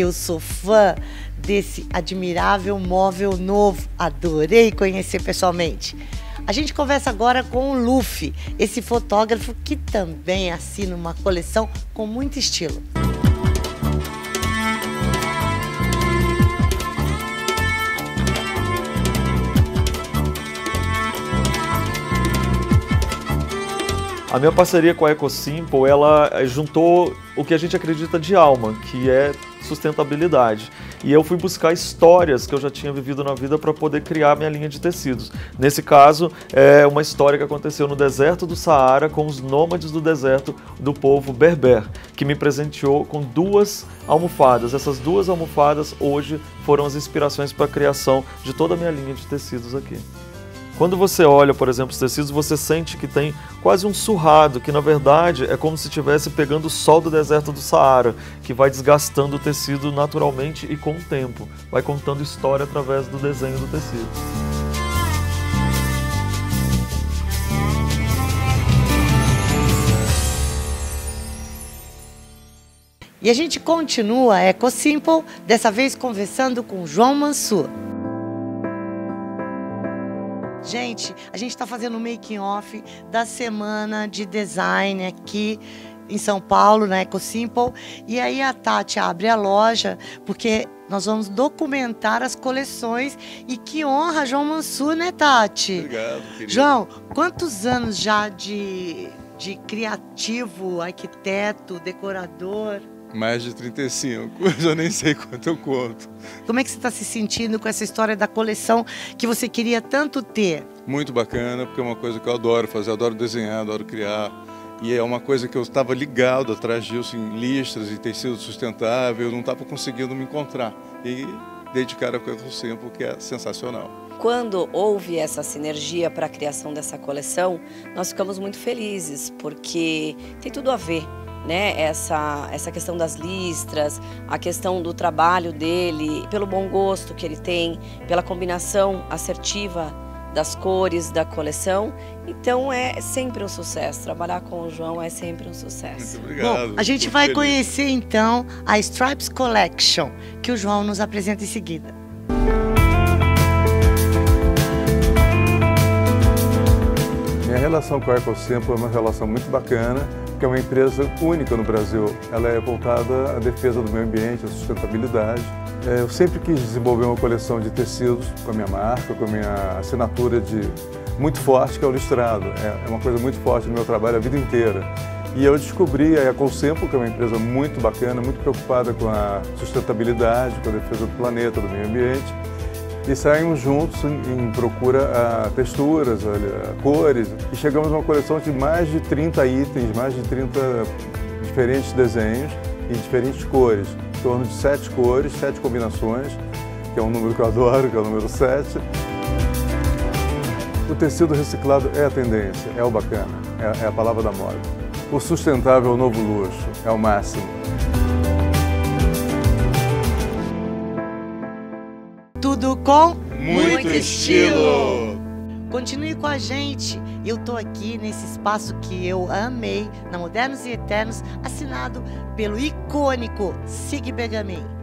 Eu sou fã desse admirável móvel novo. Adorei conhecer pessoalmente. A gente conversa agora com o Luffy, esse fotógrafo que também assina uma coleção com muito estilo. A minha parceria com a Ecosimple, ela juntou o que a gente acredita de alma, que é sustentabilidade. E eu fui buscar histórias que eu já tinha vivido na vida para poder criar minha linha de tecidos. Nesse caso, é uma história que aconteceu no deserto do Saara com os nômades do deserto do povo Berber, que me presenteou com duas almofadas. Essas duas almofadas hoje foram as inspirações para a criação de toda a minha linha de tecidos aqui. Quando você olha, por exemplo, os tecidos, você sente que tem quase um surrado, que na verdade é como se estivesse pegando o sol do deserto do Saara, que vai desgastando o tecido naturalmente e com o tempo, vai contando história através do desenho do tecido. E a gente continua a Ecosimple, dessa vez conversando com João Mansur. Gente, a gente está fazendo o making-off da semana de design aqui em São Paulo, na Ecosimple. E aí a Tati abre a loja, porque nós vamos documentar as coleções. E que honra, João Mansur, né, Tati? Obrigado, querido. João, quantos anos já de criativo, arquiteto, decorador? Mais de 35, eu já nem sei quanto eu conto. Como é que você está se sentindo com essa história da coleção que você queria tanto ter? Muito bacana, porque é uma coisa que eu adoro fazer, adoro desenhar, adoro criar. E é uma coisa que eu estava ligado atrás disso em listras e tecido sustentável, eu não estava conseguindo me encontrar. E dedicar a coisa ao tempo, que é sensacional. Quando houve essa sinergia para a criação dessa coleção, nós ficamos muito felizes, porque tem tudo a ver. Né? Essa questão das listras, a questão do trabalho dele, pelo bom gosto que ele tem, pela combinação assertiva das cores da coleção. Então é sempre um sucesso, trabalhar com o João é sempre um sucesso. Muito obrigado. Bom, a gente vai conhecer então a Stripes Collection, que o João nos apresenta em seguida. Minha relação com a Ecosimple é uma relação muito bacana, que é uma empresa única no Brasil. Ela é voltada à defesa do meio ambiente, à sustentabilidade. Eu sempre quis desenvolver uma coleção de tecidos com a minha marca, com a minha assinatura muito forte, que é o listrado. É uma coisa muito forte no meu trabalho a vida inteira. E eu descobri a Ecosimple, que é uma empresa muito bacana, muito preocupada com a sustentabilidade, com a defesa do planeta, do meio ambiente. E saímos juntos em procura a texturas, a cores. E chegamos a uma coleção de mais de 30 itens, mais de 30 diferentes desenhos e diferentes cores. Em torno de 7 cores, 7 combinações, que é um número que eu adoro, que é o número 7. O tecido reciclado é a tendência, é o bacana, é a palavra da moda. O sustentável é o novo luxo, é o máximo. Tudo com muito estilo! Continue com a gente. Eu estou aqui nesse espaço que eu amei, na Modernos e Eternos, assinado pelo icônico Sig Bergamin.